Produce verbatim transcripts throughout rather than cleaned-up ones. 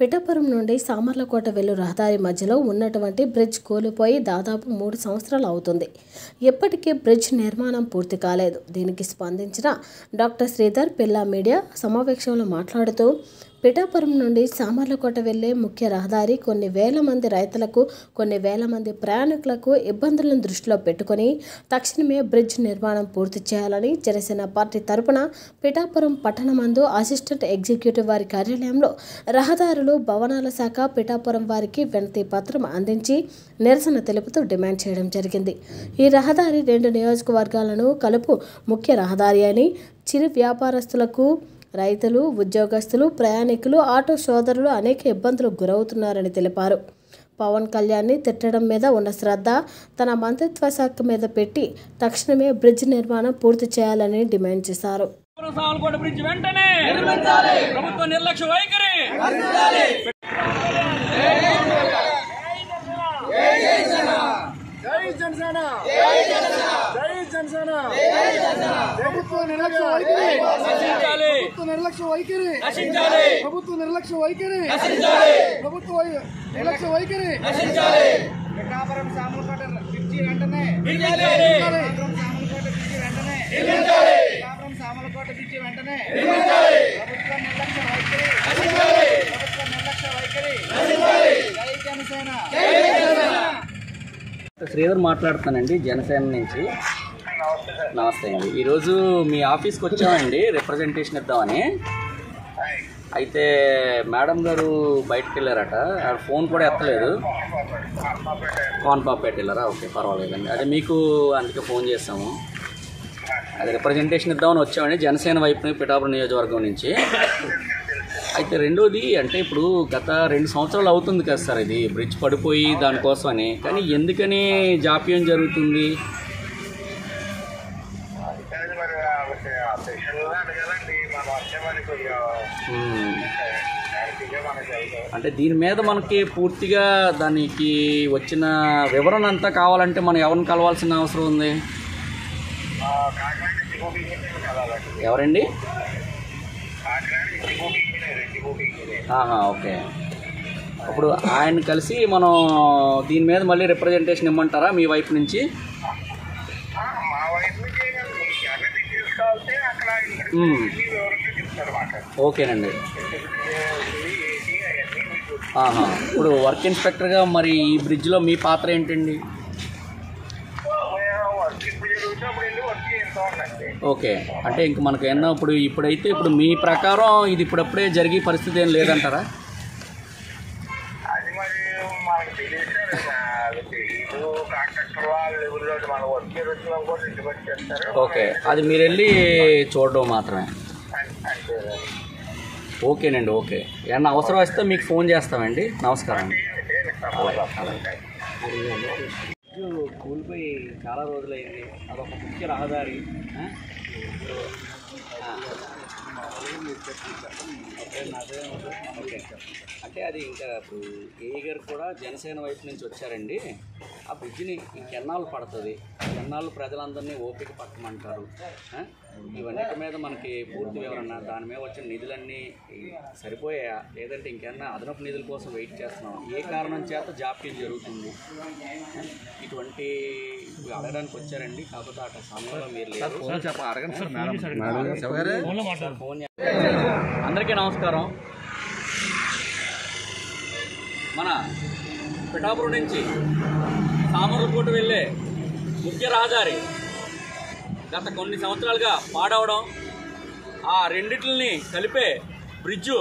పిఠాపురం నుండి సామర్లకోట వెళ్ళు రహదారి మధ్యలో ఉన్నటువంటి బ్రిడ్జ్ కూలిపోయి దాదాపు మూడు సంవత్సరాలు అవుతుంది. ఎప్పటికీ బ్రిడ్జ్ నిర్మాణం పూర్తి కాలేదు. దీనికి స్పందించిన డాక్టర్ శ్రీధర్ పిల్లా మీడియా సమావేశంలో మాట్లాడుతూ, పిఠాపురం నుండి సామర్లకోట వెళ్లే ముఖ్య రహదారి కొన్ని వేల మంది రైతులకు, కొన్ని వేల మంది ప్రయాణికులకు ఇబ్బందులను దృష్టిలో పెట్టుకొని తక్షణమే బ్రిడ్జ్ నిర్మాణం పూర్తి చేయాలని జనసేన పార్టీ తరపున పిఠాపురం పట్టణమందు అసిస్టెంట్ ఎగ్జిక్యూటివ్ వారి కార్యాలయంలో రహదారులు భవనాల శాఖ పిఠాపురం వారికి వినతి పత్రం అందించి నిరసన తెలుపుతూ డిమాండ్ చేయడం జరిగింది. ఈ రహదారి రెండు నియోజకవర్గాలను కలుపు ముఖ్య రహదారి అని చిరు వ్యాపారస్తులకు, రైతులు, ఉద్యోగస్తులు, ప్రయాణికులు, ఆటో సోదరులు అనేక ఇబ్బందులకు గురవుతున్నారని తెలిపారు. పవన్ కళ్యాణ్ని తిట్టడం మీద ఉన్న శ్రద్ధ తన మంత్రిత్వ శాఖ మీద పెట్టి తక్షణమే బ్రిడ్జ్ నిర్మాణం పూర్తి చేయాలని డిమాండ్ చేశారు. నిర్లక్ష్య వైఖరి ప్రభుత్వ నిర్లక్ష్య వైఖరి ప్రభుత్వ నిర్లక్ష్య వైఖరి పిఠాపురం సామర్లకోట బ్రిడ్జి వెంటనే పిఠాపురం సామర్లకోట బ్రిడ్జి వెంటనే ప్రభుత్వ నిర్లక్ష్య వైఖరి ప్రభుత్వ నిర్లక్ష్య వైఖరి. జై జనసేన. శ్రీధర్ మాట్లాడుతానండి, జనసేన నుంచి. నమస్తే అండి. ఈరోజు మీ ఆఫీస్కి వచ్చామండి రిప్రజెంటేషన్ ఇద్దామని. అయితే మేడం గారు బయటకు వెళ్ళారట, ఫోన్ కూడా ఎత్తలేదు. కోన్పాపేట వెళ్ళారా? ఓకే, పర్వాలేదండి. అదే మీకు అందుకే ఫోన్ చేస్తాము. అదే రిప్రజెంటేషన్ ఇద్దామని వచ్చామండి జనసేన వైపు పిఠాపురం నియోజకవర్గం నుంచి. అయితే రెండోది అంటే ఇప్పుడు గత రెండు సంవత్సరాలు అవుతుంది కదా సార్ ఇది బ్రిడ్జ్ పడిపోయి, దానికోసమని. కానీ ఎందుకని జాప్యం జరుగుతుంది? అంటే దీని మీద మనకి పూర్తిగా దానికి వచ్చిన వివరణ అంతా కావాలంటే మనం ఎవరిని కలవాల్సిన అవసరం ఉంది? ఎవరండి? ఓకే, ఇప్పుడు ఆయన కలిసి మనం దీని మీద మళ్ళీ రిప్రజెంటేషన్ ఇమ్మంటారా మీ వైపు నుంచి? ఓకేనండి. ఆహా, ఇప్పుడు వర్క్ ఇన్స్పెక్టర్గా మరి ఈ బ్రిడ్జ్లో మీ పాత్ర ఏంటండి? ఓకే, అంటే ఇంక మనకు ఎన్నో ఇప్పుడు ఇప్పుడైతే ఇప్పుడు మీ ప్రకారం ఇది ఇప్పుడప్పుడే జరిగే పరిస్థితి ఏం లేదంటారా? ఓకే, అది మీరు వెళ్ళి చూడడం మాత్రమే. ఓకేనండి. ఓకే, ఏమన్నా అవసరం వస్తే మీకు ఫోన్ చేస్తామండి. నమస్కారం అండి. కూలిపోయి చాలా రోజులైంది. అదొక ముఖ్య రహదారి. అంటే అది ఇంకా ఇప్పుడు ఏఈ గారు కూడా జనసేన వైపు నుంచి వచ్చారండి. ఆ బ్రిడ్జిని ఇంకెన్నాళ్ళు పడుతుంది, ఎన్నాళ్ళు ప్రజలందరినీ ఓపిక పట్టమంటారు. ఇవన్నిటి మీద మనకి పూర్తి వివరణ, దాని మీద వచ్చిన నిధులన్నీ సరిపోయాయా, లేదంటే ఇంకన్నా అదనపు నిధుల కోసం వెయిట్ చేస్తున్నాం, ఏ కారణం చేత జాప్యం జరుగుతుంది, ఇటువంటి అడగడానికి వచ్చారండి. కాకపోతే అటు సమయంలో మీరు లేదు. అందరికీ నమస్కారం. మన పిఠాపురం నుంచి సామర్లకోట వెళ్ళే ముఖ్య రహదారి గత కొన్ని సంవత్సరాలుగా పాడవడం, ఆ రెండిటిని కలిపే బ్రిడ్జు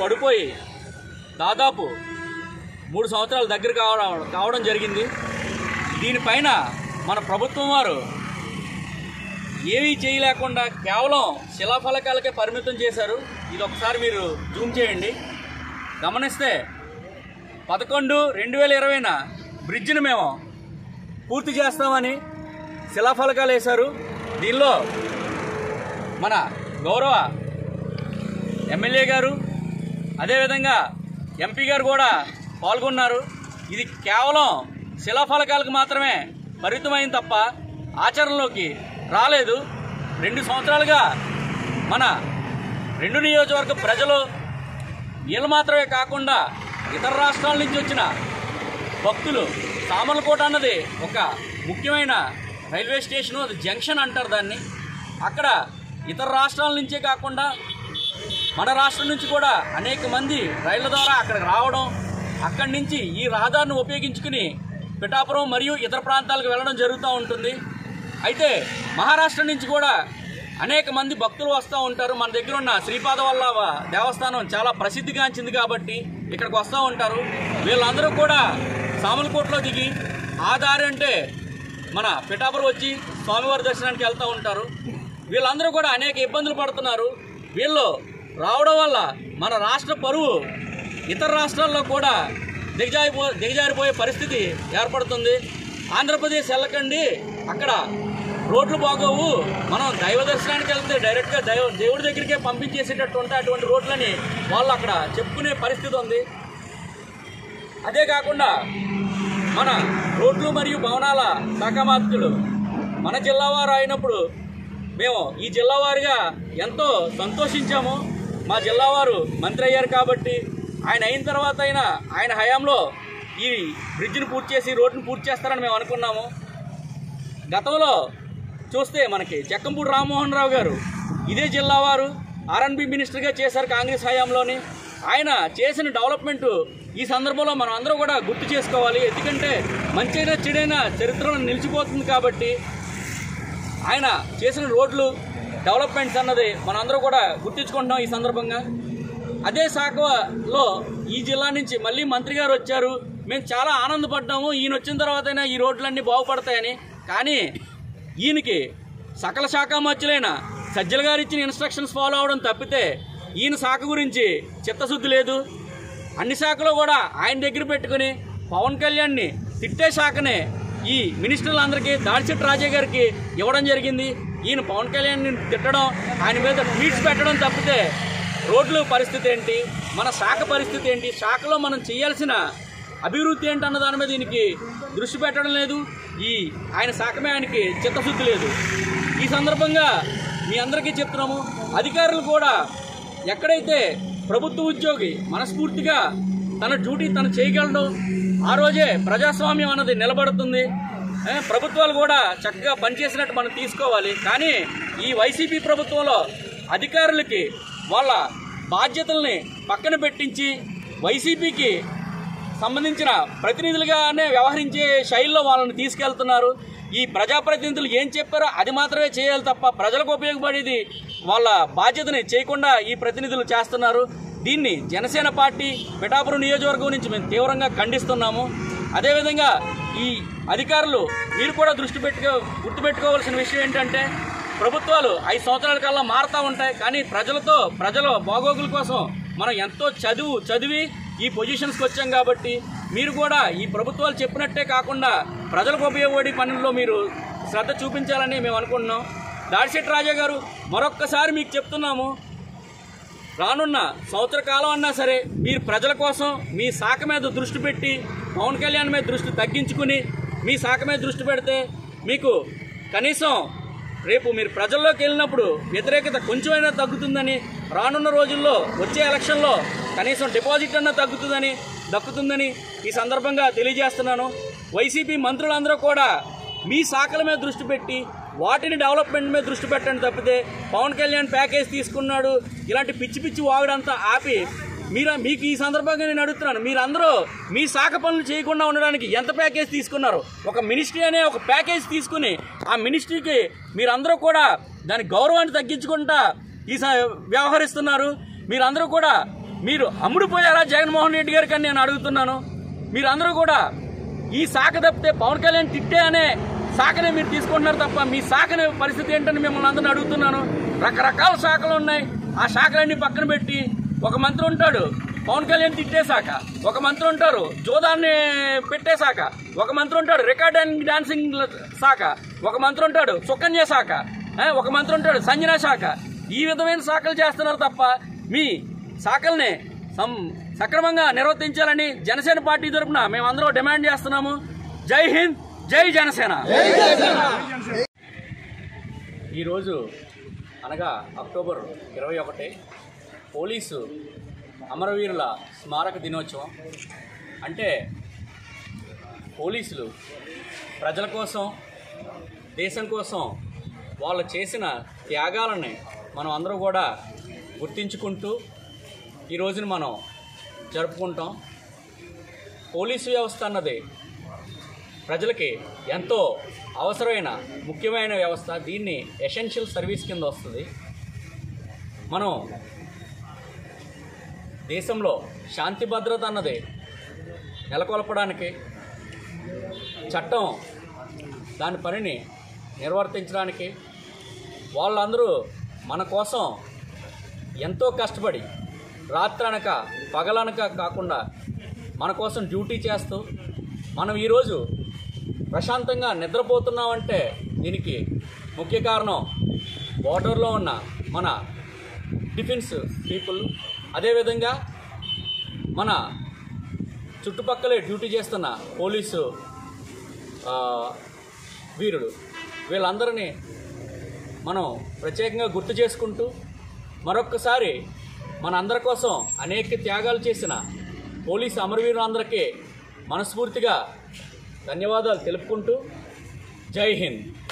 పడిపోయి దాదాపు మూడు సంవత్సరాల దగ్గర కావడం కావడం జరిగింది. దీనిపైన మన ప్రభుత్వం వారు ఏమీ చేయలేకుండా కేవలం శిలాఫలకాలకే పరిమితం చేశారు. ఇది ఒకసారి మీరు జూమ్ చేయండి, గమనిస్తే పదకొండు రెండు వేల ఇరవైన బ్రిడ్జిని మేము పూర్తి చేస్తామని శిలాఫలకాలు వేశారు. దీనిలో మన గౌరవ ఎమ్మెల్యే గారు, అదేవిధంగా ఎంపీ గారు కూడా పాల్గొన్నారు. ఇది కేవలం శిలాఫలకాలకు మాత్రమే పరిమితమైంది తప్ప ఆచరణలోకి రాలేదు. రెండు సంవత్సరాలుగా మన రెండు నియోజకవర్గ ప్రజలు, వీళ్ళు మాత్రమే కాకుండా ఇతర రాష్ట్రాల నుంచి వచ్చిన భక్తులు, సామర్లకోట అన్నది ఒక ముఖ్యమైన రైల్వే స్టేషను, అది జంక్షన్ అంటారు దాన్ని. అక్కడ ఇతర రాష్ట్రాల నుంచే కాకుండా మన రాష్ట్రం నుంచి కూడా అనేక మంది రైళ్ల ద్వారా అక్కడికి రావడం, అక్కడి నుంచి ఈ రహదారిని ఉపయోగించుకుని పిఠాపురం మరియు ఇతర ప్రాంతాలకు వెళ్ళడం జరుగుతూ ఉంటుంది. అయితే మహారాష్ట్ర నుంచి కూడా అనేక మంది భక్తులు వస్తూ ఉంటారు. మన దగ్గర ఉన్న శ్రీపాద వల్లవ దేవస్థానం చాలా ప్రసిద్ధిగాంచింది కాబట్టి ఇక్కడికి వస్తూ ఉంటారు. వీళ్ళందరూ కూడా సామర్లకోటలో దిగి ఆ దారి అంటే మన పిఠాపురం వచ్చి స్వామివారి దర్శనానికి వెళ్తూ ఉంటారు. వీళ్ళందరూ కూడా అనేక ఇబ్బందులు పడుతున్నారు. వీళ్ళు రావడం వల్ల మన రాష్ట్ర పరువు ఇతర రాష్ట్రాల్లో కూడా దిగజారిపో దిగజారిపోయే పరిస్థితి ఏర్పడుతుంది. ఆంధ్రప్రదేశ్ వెళ్ళకండి, అక్కడ రోడ్లు బాగోవు, మనం దైవ దర్శనానికి వెళ్తే డైరెక్ట్గా దైవ దేవుడి దగ్గరికే పంపించేసేటట్టు ఉంటాయి అటువంటి రోడ్లని వాళ్ళు అక్కడ చెప్పుకునే పరిస్థితి ఉంది. అదే కాకుండా మన రోడ్లు మరియు భవనాల శాఖ మంత్రులు మన జిల్లావారు అయినప్పుడు మేము ఈ జిల్లా వారిగా ఎంతో సంతోషించాము. మా జిల్లావారు మంత్రి అయ్యారు కాబట్టి ఆయన అయిన తర్వాత అయినా ఆయన హయాంలో ఈ బ్రిడ్జిని పూర్తి చేసి రోడ్డును పూర్తి చేస్తారని మేము అనుకున్నాము. గతంలో చూస్తే మనకి జక్కంపూడి రామ్మోహన్ రావు గారు ఇదే జిల్లా వారు ఆర్ఎన్బి మినిస్టర్గా చేశారు కాంగ్రెస్ హయాంలోని. ఆయన చేసిన డెవలప్మెంటు ఈ సందర్భంలో మనం అందరూ కూడా గుర్తు చేసుకోవాలి. ఎందుకంటే మంచైనా చెడైనా చరిత్రలో నిలిచిపోతుంది కాబట్టి ఆయన చేసిన రోడ్లు డెవలప్మెంట్స్ అన్నది మనందరూ కూడా గుర్తించుకుంటున్నాం ఈ సందర్భంగా. అదే శాఖలో ఈ జిల్లా నుంచి మళ్ళీ మంత్రి గారు వచ్చారు. మేము చాలా ఆనందపడ్డాము ఈయన వచ్చిన తర్వాతైనా ఈ రోడ్లన్నీ బాగుపడతాయని. కానీ ఈయనకి సకల శాఖ మంత్రులైన సజ్జల గారు ఇచ్చిన ఇన్స్ట్రక్షన్స్ ఫాలో అవడం తప్పితే ఈయన శాఖ గురించి చిత్తశుద్ధి లేదు. అన్ని శాఖలో కూడా ఆయన దగ్గర పెట్టుకుని పవన్ కళ్యాణ్ని తిట్టే శాఖనే ఈ మినిస్టర్లందరికీ దాడిచెట్టు రాజే గారికి ఇవ్వడం జరిగింది. ఈయన పవన్ కళ్యాణ్ని తిట్టడం, ఆయన మీద ట్వీట్స్ పెట్టడం తప్పితే రోడ్ల పరిస్థితి ఏంటి, మన శాఖ పరిస్థితి ఏంటి, శాఖలో మనం చేయాల్సిన అభివృద్ధి ఏంటన్న దాని మీద దీనికి దృష్టి పెట్టడం లేదు. ఈ ఆయన శాఖమే ఆయనకి చిత్తశుద్ధి లేదు. ఈ సందర్భంగా మీ అందరికీ చెప్తున్నాము, అధికారులు కూడా ఎక్కడైతే ప్రభుత్వ ఉద్యోగి మనస్ఫూర్తిగా తన డ్యూటీ తను చేయగలడం ఆ రోజే ప్రజాస్వామ్యం అన్నది నిలబడుతుంది. ప్రభుత్వాలు కూడా చక్కగా పనిచేసినట్టు మనం తీసుకోవాలి. కానీ ఈ వైసీపీ ప్రభుత్వంలో అధికారులకి వాళ్ళ బాధ్యతల్ని పక్కన పెట్టించి వైసీపీకి సంబంధించిన ప్రతినిధులుగానే వ్యవహరించే శైలిలో వాళ్ళని తీసుకెళ్తున్నారు. ఈ ప్రజాప్రతినిధులు ఏం చెప్పారో అది మాత్రమే చేయాలి తప్ప ప్రజలకు ఉపయోగపడేది వాళ్ళ బాధ్యతని చేయకుండా ఈ ప్రతినిధులు చేస్తున్నారు. దీన్ని జనసేన పార్టీ పిఠాపురం నియోజకవర్గం నుంచి మేము తీవ్రంగా ఖండిస్తున్నాము. అదేవిధంగా ఈ అధికారులు మీరు కూడా దృష్టి పెట్టుకో గుర్తుపెట్టుకోవాల్సిన విషయం ఏంటంటే ప్రభుత్వాలు ఐదు సంవత్సరాల కల్లా మారుతూ ఉంటాయి. కానీ ప్రజలతో ప్రజల బాగోగుల కోసం మనం ఎంతో చదువు చదివి ఈ పొజిషన్స్కి వచ్చాం కాబట్టి మీరు కూడా ఈ ప్రభుత్వాలు చెప్పినట్టే కాకుండా ప్రజలకు ఉపయోగపడే పనుల్లో మీరు శ్రద్ధ చూపించాలని మేము అనుకుంటున్నాం. దాడిశెట్టి రాజా గారు మరొక్కసారి మీకు చెప్తున్నాము, రానున్న సంవత్సర కాలం అన్నా సరే మీరు ప్రజల కోసం మీ శాఖ మీద దృష్టి పెట్టి పవన్ కళ్యాణ్ మీద దృష్టి తగ్గించుకుని మీ శాఖ మీద దృష్టి పెడితే మీకు కనీసం రేపు మీరు ప్రజల్లోకి వెళ్ళినప్పుడు వ్యతిరేకత కొంచెమైనా తగ్గుతుందని, రానున్న రోజుల్లో వచ్చే ఎలక్షన్లో కనీసం డిపాజిట్ అన్నా తగ్గుతుందని దక్కుతుందని ఈ సందర్భంగా తెలియజేస్తున్నాను. వైసీపీ మంత్రులందరూ కూడా మీ శాఖల మీద దృష్టి పెట్టి వాటిని డెవలప్మెంట్ మీద దృష్టి పెట్టండి తప్పితే పవన్ కళ్యాణ్ ప్యాకేజ్ తీసుకున్నాడు ఇలాంటి పిచ్చి పిచ్చి వాగుడంతా ఆపి మీరు మీకు ఈ సందర్భంగా నేను అడుగుతున్నాను, మీరందరూ మీ శాఖ పనులు చేయకుండా ఉండడానికి ఎంత ప్యాకేజ్ తీసుకున్నారు? ఒక మినిస్ట్రీ అనే ఒక ప్యాకేజ్ తీసుకుని ఆ మినిస్ట్రీకి మీరందరూ కూడా దాని గౌరవాన్ని తగ్గించుకుంటా ఈ వ్యవహరిస్తున్నారు. మీరందరూ కూడా మీరు అమ్ముడుపోయారా జగన్మోహన్ రెడ్డి గారికి అని నేను అడుగుతున్నాను. మీరందరూ కూడా ఈ శాఖ తప్పితే పవన్ కళ్యాణ్ తిట్టే అనే శాఖనే మీరు తీసుకుంటున్నారు తప్ప మీ శాఖనే పరిస్థితి ఏంటని మిమ్మల్ని అందరిని అడుగుతున్నాను. రకరకాల శాఖలు ఉన్నాయి, ఆ శాఖలన్నీ పక్కన పెట్టి ఒక మంత్రి ఉంటాడు పవన్ కళ్యాణ్ తిట్టే శాఖ, ఒక మంత్రి ఉంటారు జోదాన్ని పెట్టే శాఖ, ఒక మంత్రి ఉంటాడు రికార్డ్ అండ్ డాన్సింగ్ శాఖ, ఒక మంత్రి ఉంటాడు సుకన్య శాఖ, ఒక మంత్రి ఉంటాడు సంజన శాఖ. ఈ విధమైన శాఖలు చేస్తున్నారు తప్ప మీ శాఖల్ని సక్రమంగా నిర్వర్తించాలని జనసేన పార్టీ తరఫున మేమందరూ డిమాండ్ చేస్తున్నాము. జై హింద్, జై జనసేన. ఈరోజు అనగా అక్టోబర్ ఇరవై ఒకటి పోలీసు అమరవీరుల స్మారక దినోత్సవం అంటే పోలీసులు ప్రజల కోసం, దేశం కోసం వాళ్ళు చేసిన త్యాగాలని మనం అందరూ కూడా గుర్తించుకుంటూ ఈ రోజుని మనం జరుపుకుంటాం. పోలీసు వ్యవస్థ అన్నది ప్రజలకి ఎంతో అవసరమైన ముఖ్యమైన వ్యవస్థ. దీన్ని ఎసెన్షియల్ సర్వీస్ కింద వస్తుంది. మనం దేశంలో శాంతి భద్రత అన్నది నెలకొల్పడానికి, చట్టం దాని పనిని నిర్వర్తించడానికి వాళ్ళందరూ మన కోసం ఎంతో కష్టపడి రాత్రనక పగలనక కాకుండా మన కోసం డ్యూటీ చేస్తూ మనం ఈరోజు ప్రశాంతంగా నిద్రపోతున్నామంటే దీనికి ముఖ్య కారణం బోర్డర్లో ఉన్న మన డిఫెన్స్ పీపుల్, అదేవిధంగా మన చుట్టుపక్కలే డ్యూటీ చేస్తున్న పోలీసు వీరుడు, వీళ్ళందరినీ మనం ప్రత్యేకంగా గుర్తు చేసుకుంటూ మరొక్కసారి మన అందరి కోసం అనేక త్యాగాలు చేసిన పోలీసు అమరవీరులందరికీ మనస్ఫూర్తిగా ధన్యవాదాలు తెలుపుకుంటూ జై హింద్.